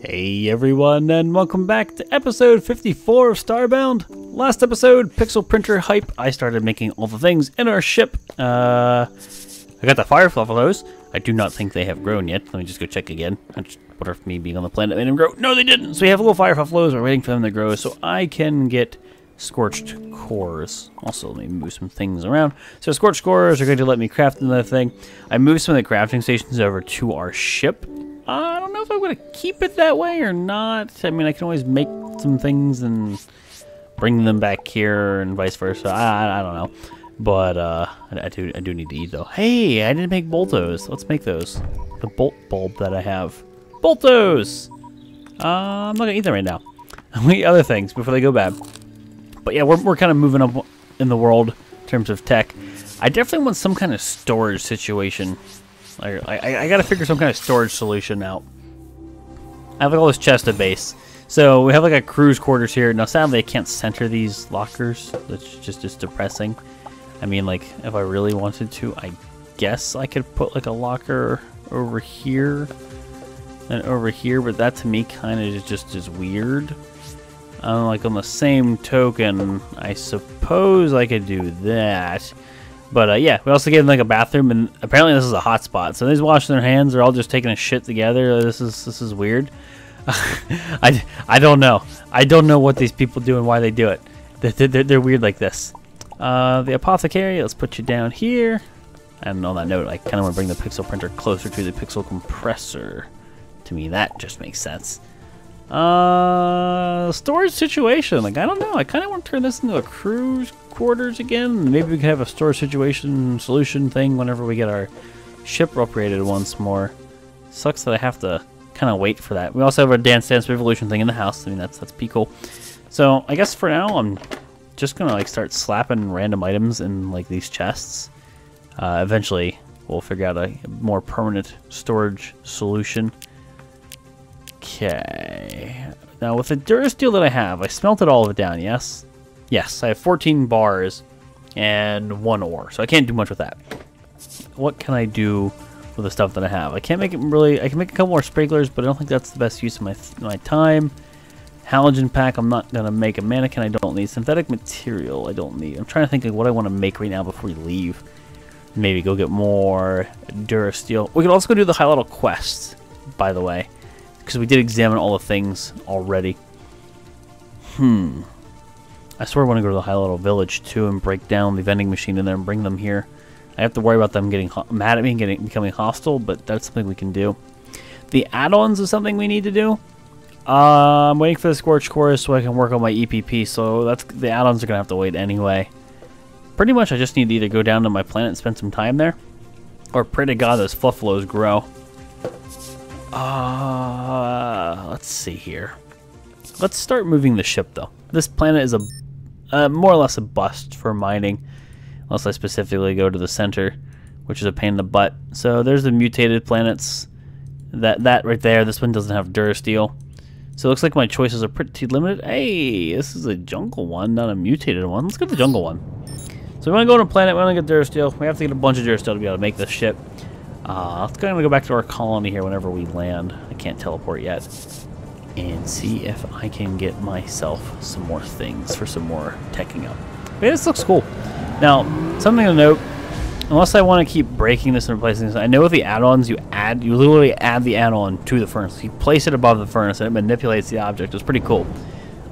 Hey everyone, and welcome back to episode 54 of Starbound. Last episode, pixel printer hype, I started making all the things in our ship. I got the fire fluffalos. I do not think they have grown yet. Let me just go check again. What if me being on the planet made them grow? No, they didn't! So we have little fire fluffalos. We're waiting for them to grow so I can get scorched cores. Also, let me move some things around. So scorched cores are going to let me craft another thing. I moved some of the crafting stations over to our ship. I don't know if I'm going to keep it that way or not. I mean, I can always make some things and bring them back here and vice versa. I don't know. But I do need to eat, though. Hey, I didn't make boltos. Let's make those. The bolt bulb that I have. Boltos! I'm not going to eat them right now. I'm going to eat other things before they go bad. But yeah, we're kind of moving up in the world in terms of tech. I definitely want some kind of storage situation. I gotta figure some kind of storage solution out. I have like all this chest of base. So we have like a crew's quarters here. Now sadly I can't center these lockers. That's just depressing. I mean, like, if I really wanted to, I guess I could put like a locker over here and over here, but that to me kind of just is weird. Like on the same token, I suppose I could do that. But yeah, we also gave them like a bathroom, and apparently this is a hot spot. So they're washing their hands, they're all just taking a shit together. This is weird. I don't know. I don't know what these people do and why they do it. They're weird like this. The apothecary, let's put you down here. And on that note, I kind of want to bring the pixel printer closer to the pixel compressor. To me, that just makes sense. Storage situation, like, I don't know, I kind of want to turn this into a crew's quarters again. Maybe we could have a storage situation solution thing whenever we get our ship upgraded once more. Sucks that I have to kind of wait for that. We also have our Dance Dance Revolution thing in the house. I mean, that's pretty cool. So I guess for now I'm just gonna like start slapping random items in like these chests. Eventually we'll figure out a more permanent storage solution. Okay, now with the Durasteel that I have, I smelted all of it down, yes? Yes, I have 14 bars and 1 ore, so I can't do much with that. What can I do with the stuff that I have? I can't make it really, I can make a couple more sprinklers, but I don't think that's the best use of my time. Halogen pack, I'm not going to make a mannequin, I don't need. Synthetic material, I don't need. I'm trying to think of what I want to make right now before we leave. Maybe go get more Durasteel. We can also go do the high level quests, by the way, because we did examine all the things already. I swear I want to go to the high level village too and break down the vending machine in there and bring them here. I have to worry about them getting mad at me and becoming hostile, but that's something we can do. The add-ons is something we need to do. I'm waiting for the Scorched Chorus so I can work on my EPP, so that's the add-ons are going to have to wait anyway. Pretty much I just need to either go down to my planet and spend some time there, or pray to God those fluffalos grow. Let's see here. Let's start moving the ship, though. This planet is a more or less a bust for mining, unless I specifically go to the center, which is a pain in the butt. So there's the mutated planets. That right there. This one doesn't have Durasteel, so it looks like my choices are pretty limited. Hey, this is a jungle one, not a mutated one. Let's get the jungle one. So we want to go to a planet. We want to get Durasteel. We have to get a bunch of Durasteel to be able to make this ship. Let's go back to our colony here whenever we land. I can't teleport yet. And see if I can get myself some more things for some more teching up. But yeah, this looks cool. Now, something to note, unless I want to keep breaking this and replacing this, I know with the add-ons, you literally add the add-on to the furnace. You place it above the furnace and it manipulates the object. It's pretty cool.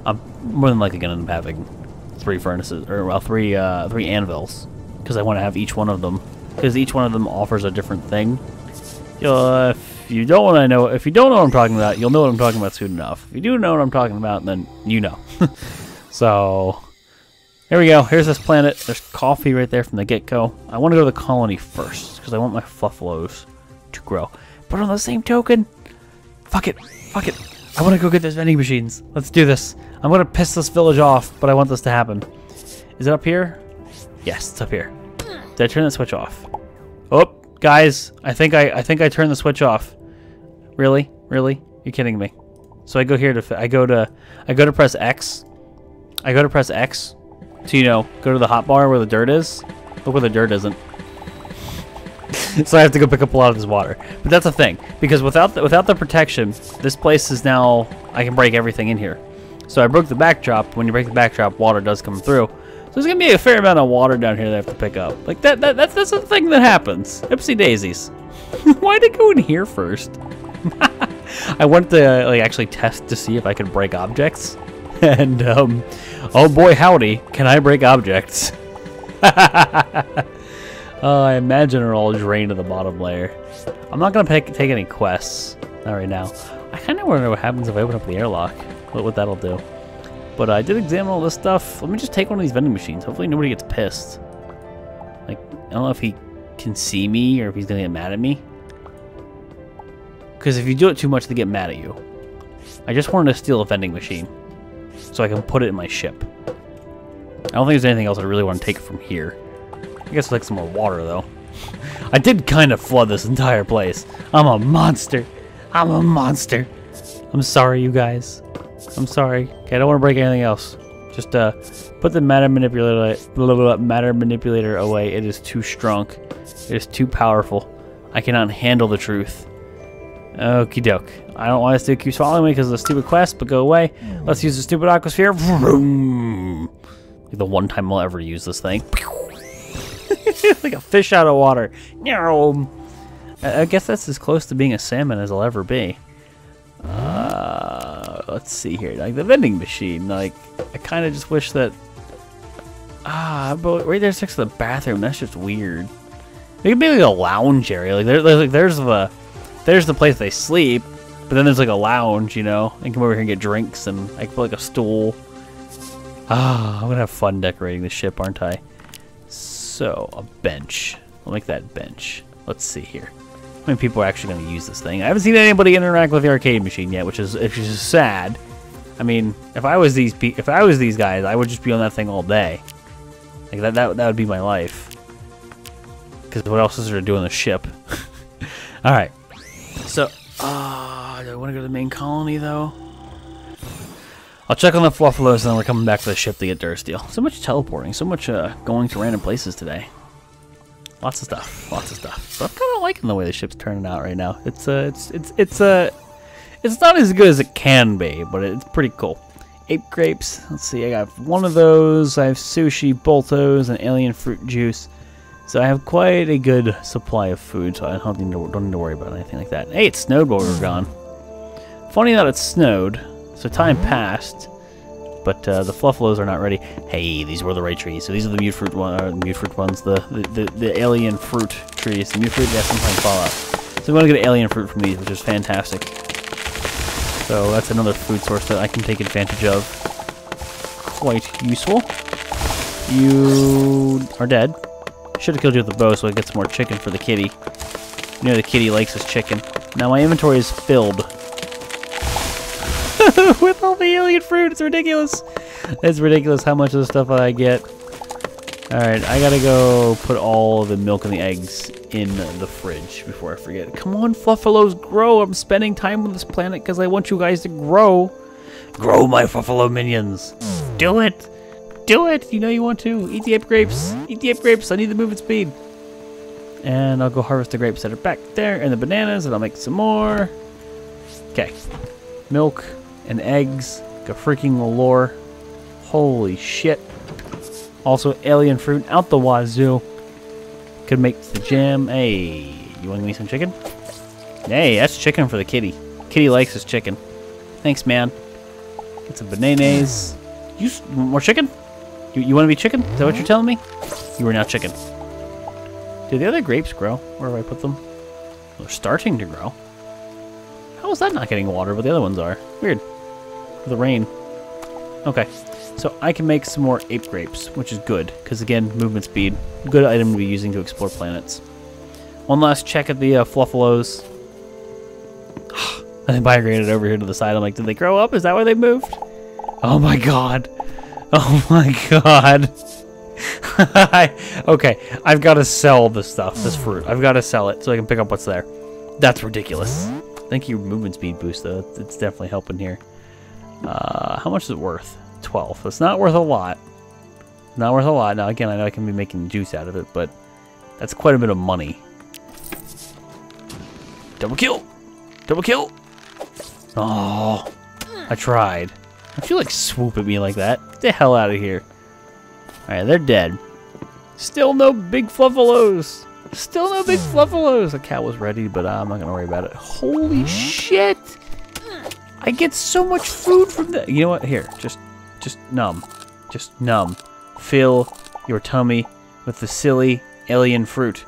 I'm more than likely going to end up having 3 furnaces, or well, three anvils, because I want to have each one of them. Because each one of them offers a different thing. If you don't know what I'm talking about, you'll know what I'm talking about soon enough. If you do know what I'm talking about, then you know. So here we go. Here's this planet. There's coffee right there from the get-go. I want to go to the colony first because I want my fluffalos to grow. But on the same token, fuck it. I want to go get those vending machines. Let's do this. I'm gonna piss this village off, but I want this to happen. Is it up here? Yes, it's up here. Did I turn the switch off? Oh, guys, I think I turned the switch off. Really? Really? You're kidding me. So I go here to I go to press X. I go to press X to, you know, go to the hotbar where the dirt is. Look where the dirt isn't. So I have to go pick up a lot of this water. But that's a thing, because without the protection, this place is now, I can break everything in here. So I broke the backdrop. When you break the backdrop, water does come through. So there's gonna be a fair amount of water down here that I have to pick up. Like that's a thing that happens. Ipsy daisies. Why'd it go in here first? I wanted to like actually test to see if I could break objects. And oh boy howdy, can I break objects? I imagine they're all drained to the bottom layer. I'm not gonna take any quests, not right now. I kinda wanna know what happens if I open up the airlock, what that'll do. But I did examine all this stuff. Let me just take one of these vending machines. Hopefully nobody gets pissed. Like, I don't know if he can see me or if he's gonna get mad at me. Because if you do it too much, they get mad at you. I just wanted to steal a vending machine so I can put it in my ship. I don't think there's anything else I really want to take from here. I guess I'll take some more water, though. I did kind of flood this entire place. I'm a monster. I'm a monster. I'm sorry, you guys. I'm sorry. Okay, I don't want to break anything else. Just put the matter manipulator away. It is too strong. It is too powerful. I cannot handle the truth. Okie doke. I don't want this to keep swallowing me because of the stupid quest, but go away. Let's use the stupid aquasphere. Vroom. The one time I'll ever use this thing. Like a fish out of water. I guess that's as close to being a salmon as I'll ever be. Let's see here. Like the vending machine. Like, I kind of just wish that. But right there's next to the bathroom. That's just weird. It could be like a lounge area. Like there's the place they sleep, but then there's like a lounge, you know, and come over here and get drinks, and I can put like a stool. I'm gonna have fun decorating the ship, aren't I? So, a bench. I'll make that bench. Let's see here. How many people are actually gonna use this thing? I haven't seen anybody interact with the arcade machine yet, which is sad. I mean, if I was these guys, I would just be on that thing all day. Like that would be my life. Because what else is there to do on the ship? All right. So, do I want to go to the main colony, though? I'll check on the Fluffalos, and then we're coming back to the ship to get Durasteel. So much teleporting, so much going to random places today. Lots of stuff, lots of stuff. But I'm kind of liking the way the ship's turning out right now. It's not as good as it can be, but it's pretty cool. Ape grapes. Let's see, I got one of those. I have sushi, boltos, and alien fruit juice. So I have quite a good supply of food, so I don't need to worry about anything like that. Hey, it snowed while we were gone. Funny that it snowed, so time passed, but the Fluffalos are not ready. Hey, these were the right trees. So these are the mute fruit ones, the alien fruit trees. The mute fruit, they have some kind of fallout. So we want to get alien fruit from these, which is fantastic. So that's another food source that I can take advantage of. Quite useful. You are dead. Should have killed you with a bow so I get some more chicken for the kitty. You know the kitty likes his chicken. Now my inventory is filled. With all the alien fruit, it's ridiculous. It's ridiculous how much of the stuff I get. Alright, I gotta go put all the milk and the eggs in the fridge before I forget. Come on, Fluffalos, grow! I'm spending time on this planet because I want you guys to grow. Grow, my Fluffalo minions. Do it! Do it! You know you want to. Eat the ape grapes. Eat the ape grapes. I need to move at speed. And I'll go harvest the grapes that are back there and the bananas, and I'll make some more. Okay. Milk and eggs. Got freaking allure. Holy shit. Also, alien fruit out the wazoo. Could make the jam. Hey, you want to give me some chicken? Hey, that's chicken for the kitty. Kitty likes his chicken. Thanks, man. Get some bananas. You want more chicken? You want to be chicken? Is that what you're telling me? You are now chicken. Do the other grapes grow? Where do I put them? They're starting to grow. How is that not getting water, but the other ones are? Weird. The rain. Okay. So I can make some more ape grapes, which is good, because again, movement speed. Good item to be using to explore planets. One last check at the Fluffalos. I migrated over here to the side. I'm like, did they grow up? Is that why they moved? Oh my god. Oh my god. Okay, I've got to sell this stuff, this fruit. I've got to sell it so I can pick up what's there. That's ridiculous. Thank you, movement speed boost, though. It's definitely helping here. How much is it worth? 12. It's not worth a lot. Not worth a lot. Now, again, I know I can be making juice out of it, but that's quite a bit of money. Double kill! Double kill! Oh, I tried. Don't you like swoop at me like that? Get the hell out of here. Alright, they're dead. Still no big fluffalos! Still no big fluffalos! The cat was ready, but I'm not gonna worry about it. Holy shit! I get so much food from that. You know what? Here, just numb. Just numb. Fill your tummy with the silly alien fruit.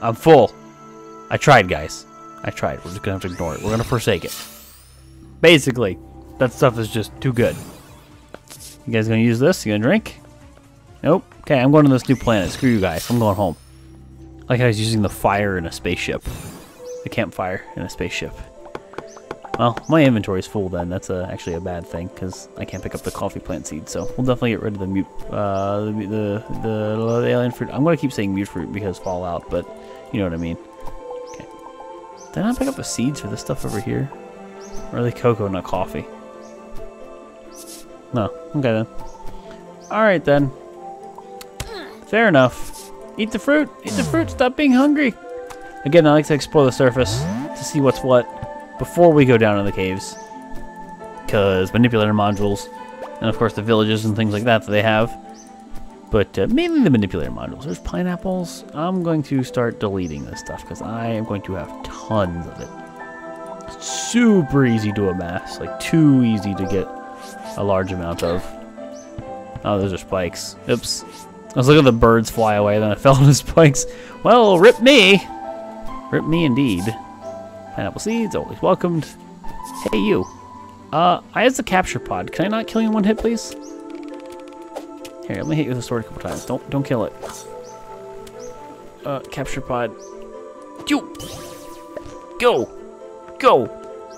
I'm full. I tried, guys. I tried. We're just gonna have to ignore it. We're gonna forsake it. Basically, that stuff is just too good. You guys gonna use this? You gonna drink? Nope. Okay, I'm going to this new planet. Screw you guys. I'm going home. Like I was using the fire in a spaceship. The campfire in a spaceship. Well, my inventory's full then. That's actually a bad thing, because I can't pick up the coffee plant seed, so we'll definitely get rid of the mute... the alien fruit. I'm going to keep saying mute fruit because Fallout, but you know what I mean. Okay. Did I not pick up the seeds for this stuff over here? Or are they cocoa, not coffee? No. Okay then. Alright then. Fair enough. Eat the fruit! Eat the fruit! Stop being hungry! Again, I like to explore the surface to see what's what before we go down in the caves. Because manipulator modules, and of course the villages and things like that they have. But mainly the manipulator modules. There's pineapples. I'm going to start deleting this stuff because I am going to have tons of it. It's super easy to amass. Like, too easy to get a large amount of. Oh, those are spikes. Oops. I was looking at the birds fly away, then I fell on the spikes. Well, rip me! Rip me indeed. Pineapple seeds, always welcomed. Hey, you. I have the capture pod. Can I not kill you in one hit, please? Here, let me hit you with a sword a couple times. Don't kill it. Capture pod. You! Go! Go!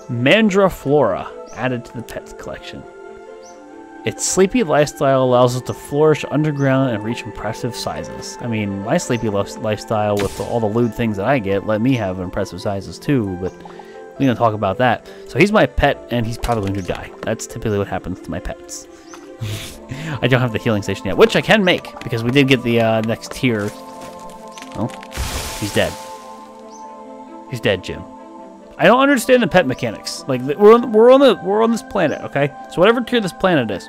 Mandra Flora, added to the pets collection. Its sleepy lifestyle allows us to flourish underground and reach impressive sizes. I mean, my sleepy lifestyle with all the lewd things that I get let me have impressive sizes too, but we don't talk about that. So he's my pet, and he's probably going to die. That's typically what happens to my pets. I don't have the healing station yet, which I can make, because we did get the next tier. Oh, he's dead. He's dead, Jim. I don't understand the pet mechanics. Like, we're on this planet, okay? So whatever tier this planet is,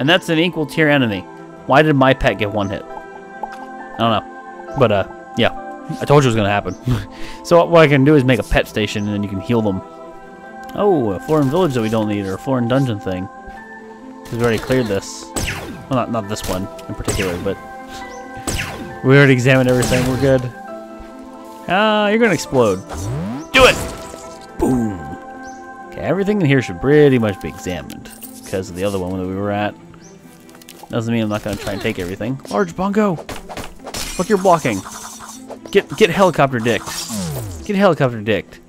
and that's an equal tier enemy. Why did my pet get one hit? I don't know, but yeah, I told you it was gonna happen. So what I can do is make a pet station, and then you can heal them. Oh, a Florn village that we don't need, or a Florn dungeon thing. We've already cleared this. Well, not this one in particular, but we already examined everything. We're good. Ah, you're gonna explode. Do it. Boom. Okay, everything in here should pretty much be examined because of the other one that we were at. Doesn't mean I'm not gonna try and take everything. Large bongo! Fuck your blocking. Get helicopter dicked. Get helicopter dicked.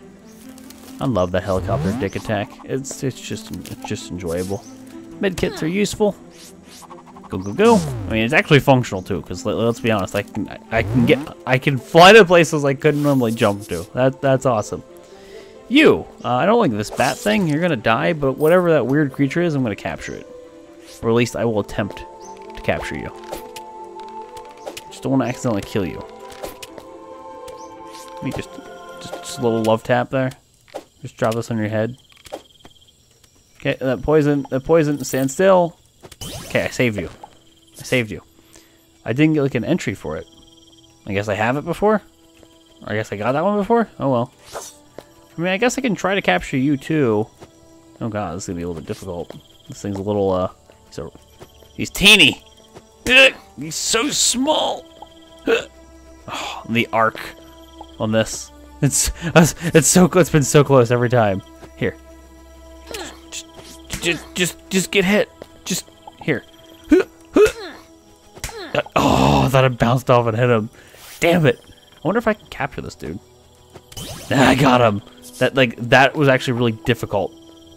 I love that helicopter dick attack. It's just enjoyable. Medkits are useful. Go go go! I mean, it's actually functional too, because let's be honest, I can fly to places I couldn't normally jump to. That's awesome. You! I don't like this bat thing. You're gonna die, but whatever that weird creature is, I'm gonna capture it. Or at least I will attempt to capture you. Just don't want to accidentally kill you. Let me just a little love tap there. Just drop this on your head. Okay, that poison, stand still. Okay, I saved you. I saved you. I didn't get like an entry for it. I guess I have it before? Or I guess I got that one before? Oh well. I mean, I guess I can try to capture you, too. Oh god, this is gonna be a little bit difficult. This thing's a little, he's teeny! He's so small! Oh, the arc on this. It's been so close every time. Here. Just get hit. Just, here. Oh, I thought I bounced off and hit him. Damn it. I wonder if I can capture this dude. I got him. That was actually really difficult.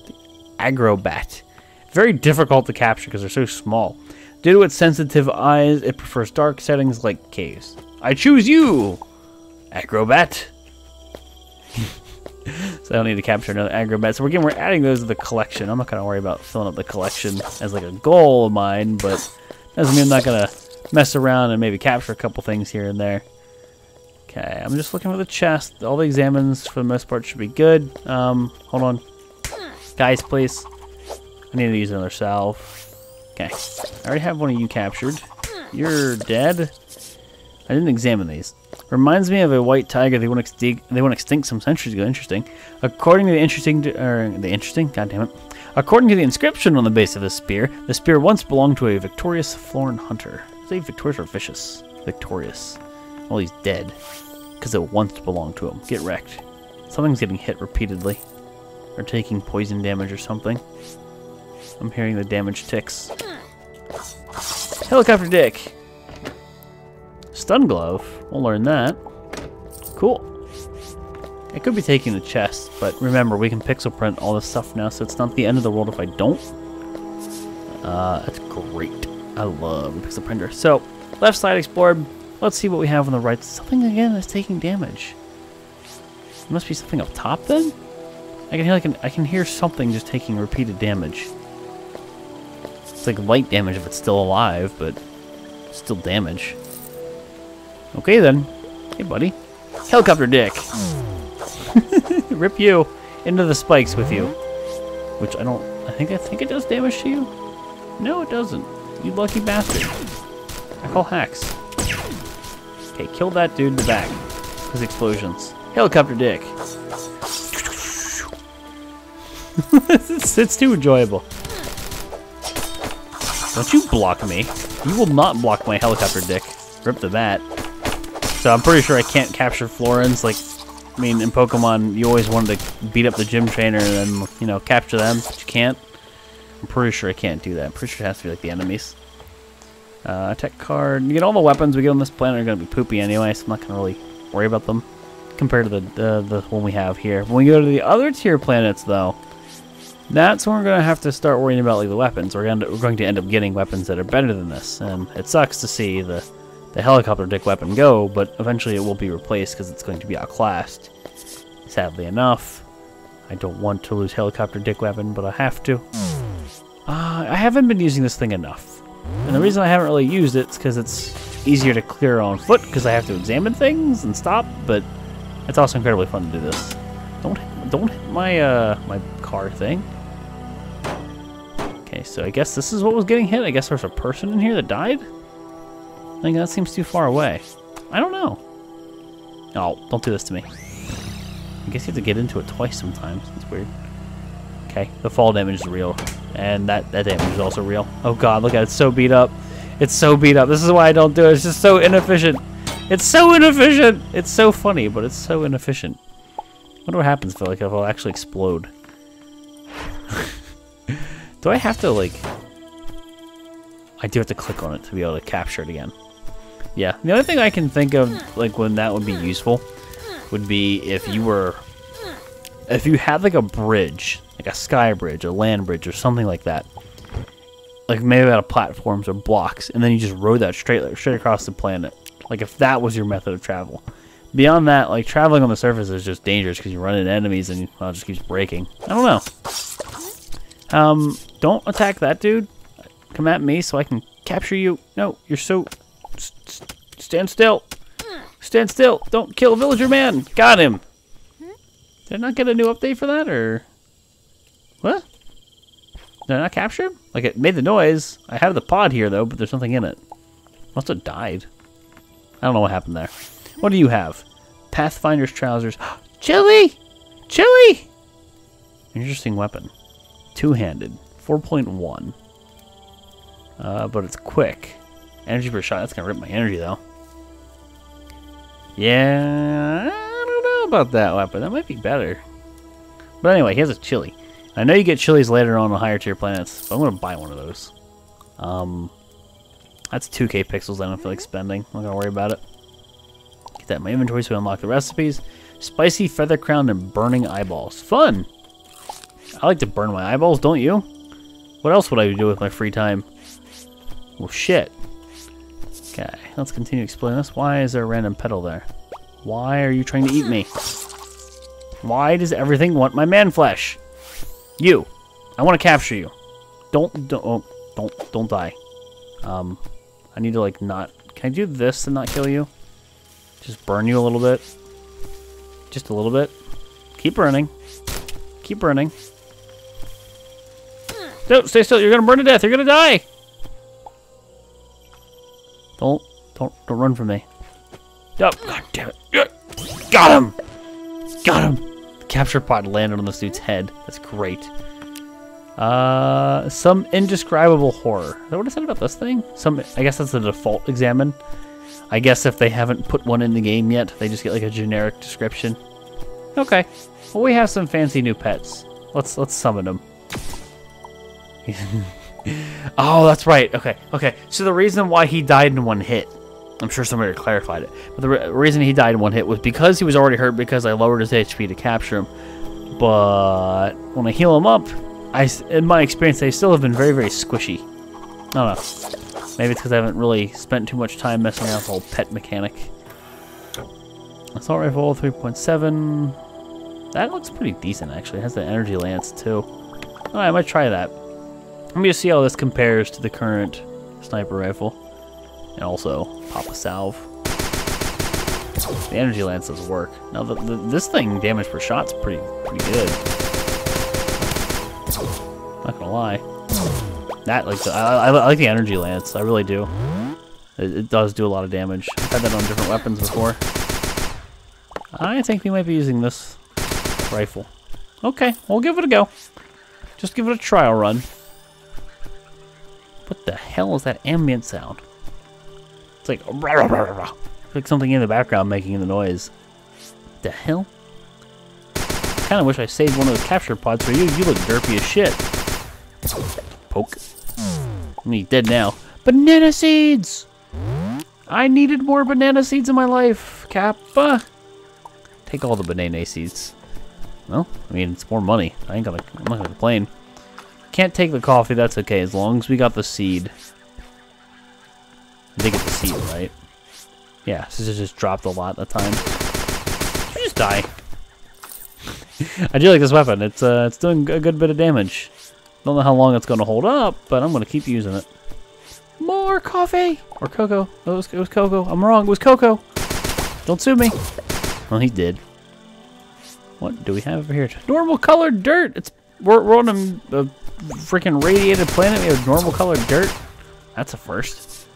The Aggrobat. Very difficult to capture because they're so small. Due to its sensitive eyes, it prefers dark settings like caves. I choose you, Aggrobat. So I don't need to capture another Aggrobat. So again, we're adding those to the collection. I'm not going to worry about filling up the collection as like a goal of mine, but doesn't mean I'm not going to mess around and maybe capture a couple things here and there. Okay, I'm just looking for the chest. All the examines, for the most part, should be good. Hold on. Guys, please. I need to use another salve. Okay. I already have one of you captured. You're dead. I didn't examine these. Reminds me of a white tiger they went extinct some centuries ago. Interesting. According to the According to the inscription on the base of the spear once belonged to a victorious Florn hunter. Is he victorious or vicious? Victorious. Well, he's dead because it once belonged to him. Get wrecked. Something's getting hit repeatedly or taking poison damage or something. I'm hearing the damage ticks. Helicopter dick. Stun glove. We'll learn that. Cool. I could be taking the chest, but remember, we can pixel print all this stuff now, so it's not the end of the world if I don't. That's great. I love the pixel printer. So, left side explored. Let's see what we have on the right. Something again that's taking damage. There must be something up top then? I can hear like I can hear something just taking repeated damage. It's like light damage if it's still alive, but still damage. Okay then. Hey buddy. Helicopter dick. Rip you into the spikes with you. Which I think it does damage to you. No, it doesn't. You lucky bastard. I call hacks. Okay, kill that dude in the back. His explosions. Helicopter dick. It's too enjoyable. Don't you block me. You will not block my helicopter dick. Rip the bat. So I'm pretty sure I can't capture Florins. Like, I mean, in Pokemon, you always wanted to beat up the gym trainer and then, you know, capture them, but you can't. I'm pretty sure I can't do that. I'm pretty sure it has to be like the enemies. Attack card. You get all the weapons we get on this planet are going to be poopy anyway, so I'm not going to really worry about them compared to the one we have here. When we go to the other tier planets, though, that's when we're going to have to start worrying about like the weapons. We're going to end up getting weapons that are better than this, and it sucks to see the helicopter dick weapon go, but eventually it will be replaced because it's going to be outclassed. Sadly enough, I don't want to lose helicopter dick weapon, but I have to. I haven't been using this thing enough. And the reason I haven't really used it is because it's easier to clear on foot because I have to examine things and stop, but it's also incredibly fun to do this. Don't hit my my car thing. Okay, so I guess this is what was getting hit. I guess there's a person in here that died? I think that seems too far away. I don't know. Oh, don't do this to me. I guess you have to get into it twice sometimes. It's weird. Okay, the fall damage is real. And that damage is also real. Oh god, look at it. It's so beat up. It's so beat up. This is why I don't do it. It's just so inefficient. It's so inefficient. It's so funny, but it's so inefficient. I wonder what happens if I'll actually explode. Do I have to, like... I do have to click on it to be able to capture it again. Yeah. The only thing I can think of, like, when that would be useful would be if you were... If you had, like, a bridge... Like a sky bridge, a land bridge, or something like that. Like maybe out of platforms or blocks, and then you just rode that straight across the planet. Like if that was your method of travel. Beyond that, like traveling on the surface is just dangerous because you run into enemies and it just keeps breaking. I don't know. Don't attack that dude. Come at me so I can capture you. No, you're so... Stand still. Stand still. Don't kill a villager man. Got him. Did I not get a new update for that, or... What? Did I not capture him? Like, it made the noise. I have the pod here, though, but there's nothing in it. Must have died. I don't know what happened there. What do you have? Pathfinder's trousers. Chili! Chili! Interesting weapon. Two-handed. 4.1. But it's quick. Energy per shot. That's going to rip my energy, though. Yeah, I don't know about that weapon. That might be better. But anyway, he has a chili. I know you get chilies later on higher tier planets, but I'm gonna buy one of those. That's 2K pixels I don't feel like spending. I'm not gonna worry about it. Get that in my inventory so we unlock the recipes. Spicy feather crown and burning eyeballs. Fun! I like to burn my eyeballs, don't you? What else would I do with my free time? Well, shit. Okay, let's continue explaining this. Why is there a random petal there? Why are you trying to eat me? Why does everything want my man flesh? You, I want to capture you. Don't die. I need to like not. Can I do this and not kill you? Just burn you a little bit. Just a little bit. Keep burning. Keep burning. No, stay still. You're gonna burn to death. You're gonna die. Don't run from me. Oh, God damn it. Got him! Got him! The capture pod landed on this dude's head. That's great. Some indescribable horror. Is that what I said about this thing? Some, I guess that's the default examine. I guess if they haven't put one in the game yet, they just get like a generic description. Okay. Well, we have some fancy new pets. Let's summon them. Oh, that's right. Okay, okay. So the reason why he died in one hit, I'm sure somebody clarified it, but the reason he died in one hit was because he was already hurt because I lowered his HP to capture him. But when I heal him up, in my experience, they still have been very, very squishy. I don't know. Maybe it's because I haven't really spent too much time messing around with the whole pet mechanic. Assault rifle, 3.7. That looks pretty decent, actually. It has the energy lance, too. All right, I might try that. Let me just see how this compares to the current sniper rifle. And also, pop a salve. The energy lance does work. Now, this thing, damage per shot's pretty good. Not gonna lie. That, like, I like the energy lance. I really do. It does do a lot of damage. I've had that on different weapons before. I think we might be using this rifle. Okay, we'll give it a go. Just give it a trial run. What the hell is that ambient sound? It's like rah, rah, rah, rah. It's like something in the background making the noise. What the hell? I kind of wish I saved one of those capture pods for you. You look derpy as shit. Poke. I'm dead now. Banana seeds! I needed more banana seeds in my life, Kappa. Take all the banana seeds. Well, I mean, it's more money. I'm not gonna complain. Can't take the coffee, that's okay, as long as we got the seed. I think it's the seed, right? Yeah, so it just dropped a lot that time. You just die. I do like this weapon. It's doing a good bit of damage. Don't know how long it's going to hold up, but I'm going to keep using it. More coffee! Or cocoa. It was cocoa. I'm wrong, it was cocoa. Don't sue me. Well, he did. What do we have over here? Normal colored dirt! We're on a freaking radiated planet. We have normal colored dirt. That's a first.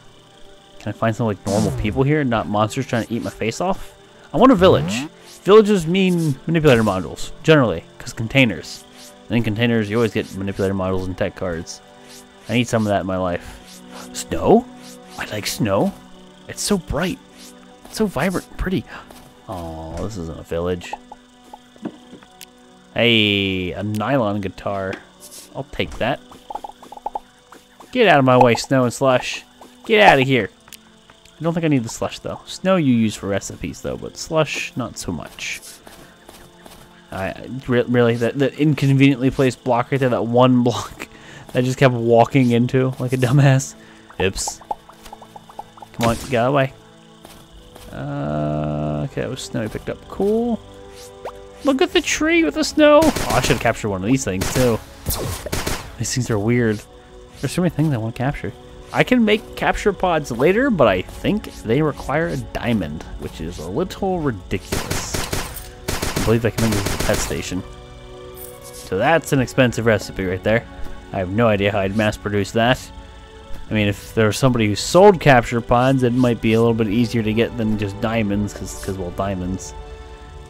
Can I find some like normal people here, not monsters trying to eat my face off? I want a village. Villages mean manipulator modules generally, because containers. And in containers, you always get manipulator modules and tech cards. I need some of that in my life. Snow? I like snow. It's so bright. It's so vibrant and pretty. Oh, this isn't a village. Hey, a nylon guitar. I'll take that. Get out of my way, snow and slush. Get out of here. I don't think I need the slush, though. Snow you use for recipes, though, but slush, not so much. Really, that inconveniently placed block right there, that one block that I just kept walking into like a dumbass. Oops. Come on, get out of the way. Okay, that was snow I picked up. Cool. Look at the tree with the snow! Oh, I should have captured one of these things, too. These things are weird. There's so many things I want to capture. I can make capture pods later, but I think they require a diamond, which is a little ridiculous. I believe I can make this at the pet station. So that's an expensive recipe right there. I have no idea how I'd mass produce that. I mean, if there was somebody who sold capture pods, it might be a little bit easier to get than just diamonds, because, well, diamonds.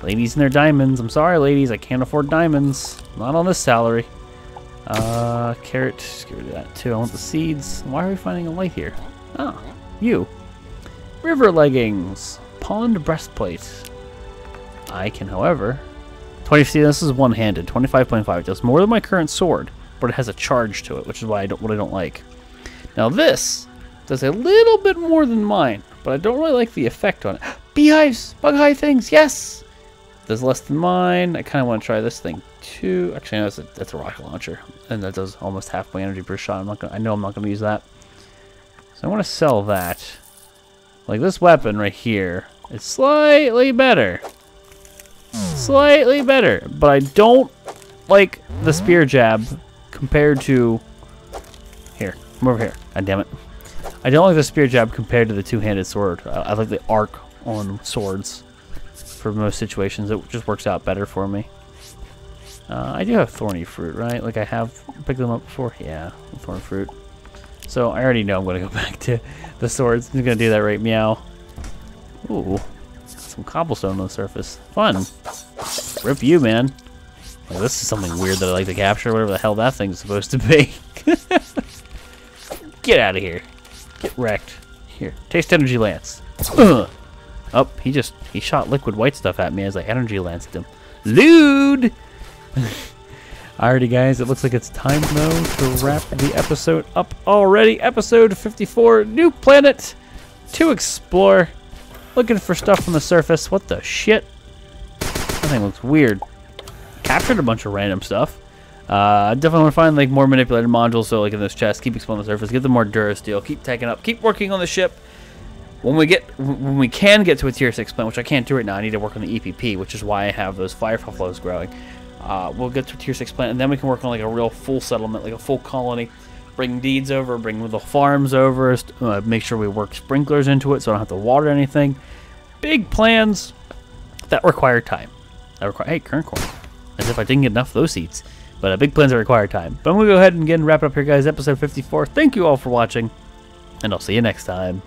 Ladies and their diamonds. I'm sorry, ladies. I can't afford diamonds. Not on this salary. Carrot. Just get rid of that, too. I want the seeds. Why are we finding a light here? Oh, you. River leggings. Pond breastplate. I can, however... 20, see, this is one-handed. 25.5. It does more than my current sword, but it has a charge to it, which is why what I don't like. Now, this does a little bit more than mine, but I don't really like the effect on it. Beehives! Bug-hive things! Yes! Does less than mine. I kind of want to try this thing too. Actually, no, that's a rocket launcher, and that does almost half my energy per shot. I know I'm not gonna use that, so I want to sell that. Like this weapon right here, it's slightly better, but I don't like the spear jab compared to here. Come over here. God damn it! I don't like the spear jab compared to the two-handed sword. I like the arc on swords for most situations. It just works out better for me. I do have thorny fruit, right? Like I have picked them up before. Yeah, thorny fruit. So I already know I'm going to go back to the swords. I'm going to do that right meow. Ooh, some cobblestone on the surface. Fun. Rip you, man. Well, this is something weird that I like to capture, whatever the hell that thing's supposed to be. Get out of here. Get wrecked. Here, taste energy lance. Ugh. Oh, he shot liquid white stuff at me as I energy lanced him. Lewd! Alrighty, guys, it looks like it's time, though, to wrap the episode up already. Episode 54, new planet to explore. Looking for stuff on the surface. What the shit? That thing looks weird. Captured a bunch of random stuff. Definitely want to find like more manipulated modules, so like in this chest, keep exploring the surface, get them more Durasteel, keep taking up, keep working on the ship. When we can get to a tier 6 plant, which I can't do right now, I need to work on the EPP, which is why I have those firefly flows growing. We'll get to a tier 6 plant, and then we can work on like a real full settlement, like a full colony. Bring deeds over, bring the farms over, make sure we work sprinklers into it so I don't have to water anything. Big plans that require time. That require, hey, current corn. As if I didn't get enough of those seeds. But big plans that require time. But I'm going to go ahead and wrap it up here, guys. Episode 54. Thank you all for watching, and I'll see you next time.